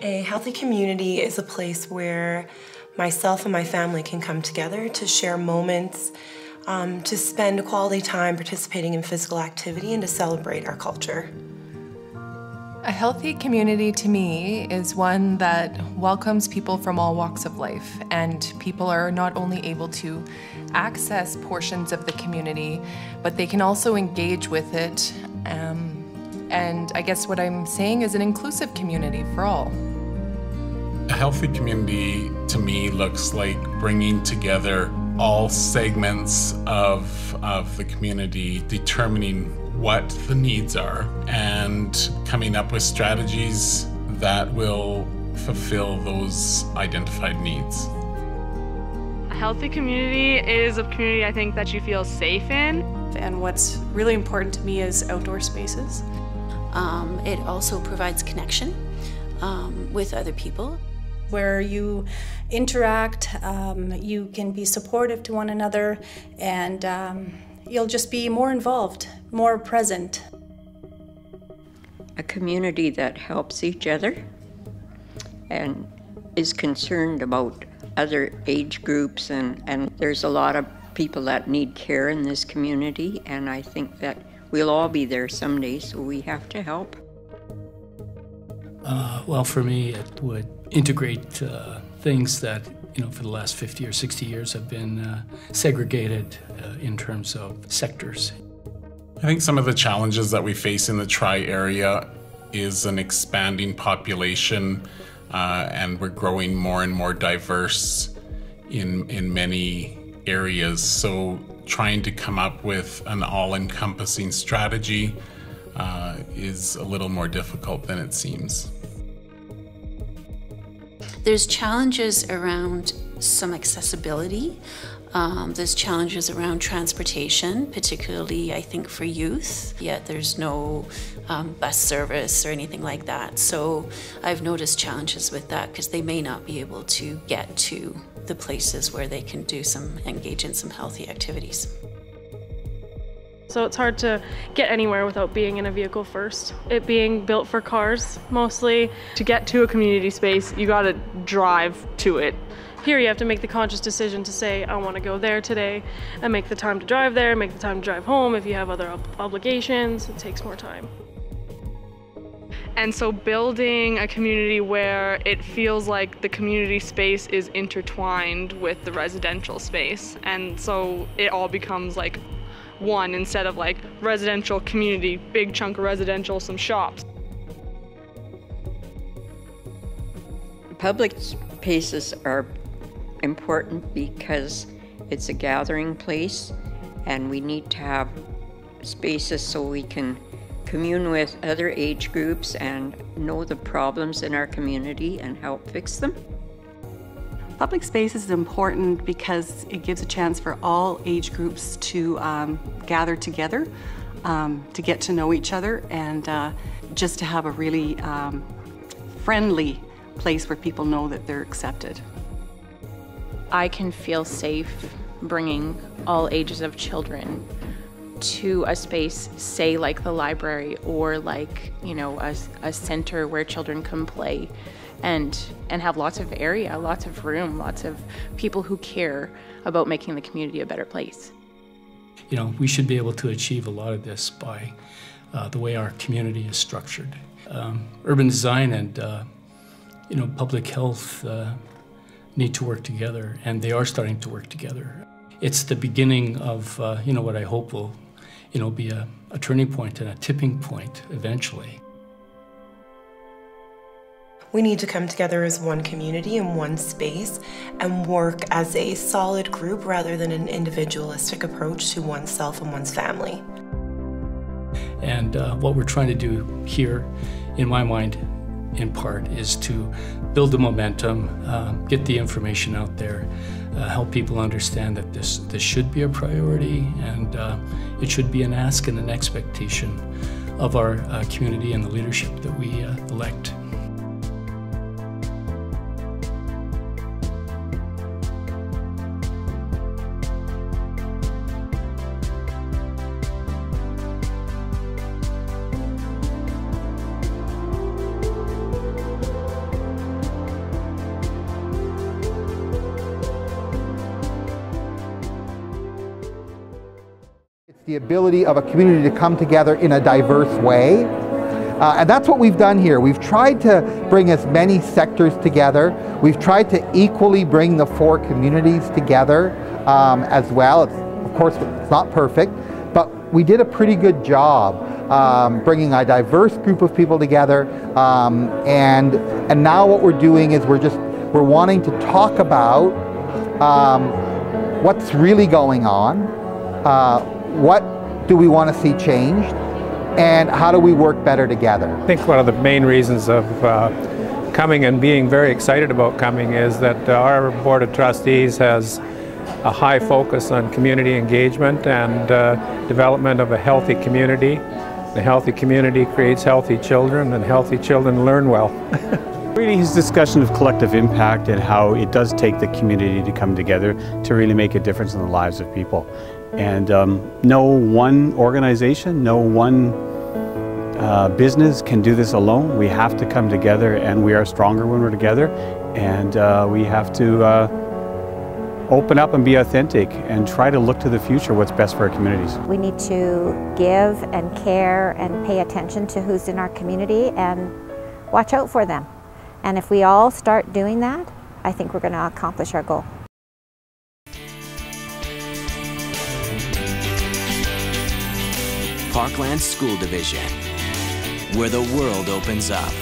A healthy community is a place where myself and my family can come together to share moments, to spend quality time participating in physical activity and to celebrate our culture. A healthy community to me is one that welcomes people from all walks of life, and people are not only able to access portions of the community, but they can also engage with it. And I guess what I'm saying is an inclusive community for all. A healthy community to me looks like bringing together all segments of the community, determining what the needs are and coming up with strategies that will fulfill those identified needs. A healthy community is a community, I think, that you feel safe in. And what's really important to me is outdoor spaces. It also provides connection with other people, where you interact, you can be supportive to one another, and you'll just be more involved, more present. A community that helps each other and is concerned about other age groups, and there's a lot of people that need care in this community, and I think that we'll all be there someday, so we have to help. Well, for me, it would integrate things that, you know, for the last 50 or 60 years have been segregated in terms of sectors. I think some of the challenges that we face in the Tri-Area is an expanding population, and we're growing more and more diverse in many areas. So trying to come up with an all-encompassing strategy is a little more difficult than it seems. There's challenges around some accessibility. There's challenges around transportation, particularly, I think, for youth. Yet there's no bus service or anything like that. So I've noticed challenges with that because they may not be able to get to the places where they can engage in some healthy activities. So it's hard to get anywhere without being in a vehicle first. It being built for cars, mostly. To get to a community space, you gotta drive to it. Here you have to make the conscious decision to say, I want to go there today, and make the time to drive there, make the time to drive home. If you have other obligations, it takes more time. And so building a community where it feels like the community space is intertwined with the residential space, and so it all becomes like one, instead of like residential community, big chunk of residential, some shops. Public spaces are important because it's a gathering place, and we need to have spaces so we can commune with other age groups and know the problems in our community and help fix them. Public space is important because it gives a chance for all age groups to gather together, to get to know each other, and just to have a really friendly place where people know that they're accepted. I can feel safe bringing all ages of children to a space, say like the library, or like, you know, a center where children can play and have lots of area, lots of room, lots of people who care about making the community a better place. You know, we should be able to achieve a lot of this by the way our community is structured. Urban design and you know, public health need to work together, and they are starting to work together. It's the beginning of, you know, what I hope will, you know, be a turning point and a tipping point eventually. We need to come together as one community in one space and work as a solid group rather than an individualistic approach to oneself and one's family. And what we're trying to do here, in my mind, in part, is to build the momentum, get the information out there, help people understand that this should be a priority, and it should be an ask and an expectation of our community and the leadership that we elect. the ability of a community to come together in a diverse way. And that's what we've done here. We've tried to bring as many sectors together. We've tried to equally bring the four communities together as well. Of course, it's not perfect, but we did a pretty good job bringing a diverse group of people together. And now what we're doing is we're wanting to talk about what's really going on, what do we want to see changed, and how do we work better together? I think one of the main reasons of coming and being very excited about coming is that our Board of Trustees has a high focus on community engagement and development of a healthy community. The healthy community creates healthy children, and healthy children learn well. Really, his discussion of collective impact and how it does take the community to come together to really make a difference in the lives of people. And no one organization, no one business can do this alone. We have to come together, and we are stronger when we're together, and we have to open up and be authentic and try to look to the future, what's best for our communities. We need to give and care and pay attention to who's in our community and watch out for them. And if we all start doing that, I think we're going to accomplish our goal. Parkland School Division, where the world opens up.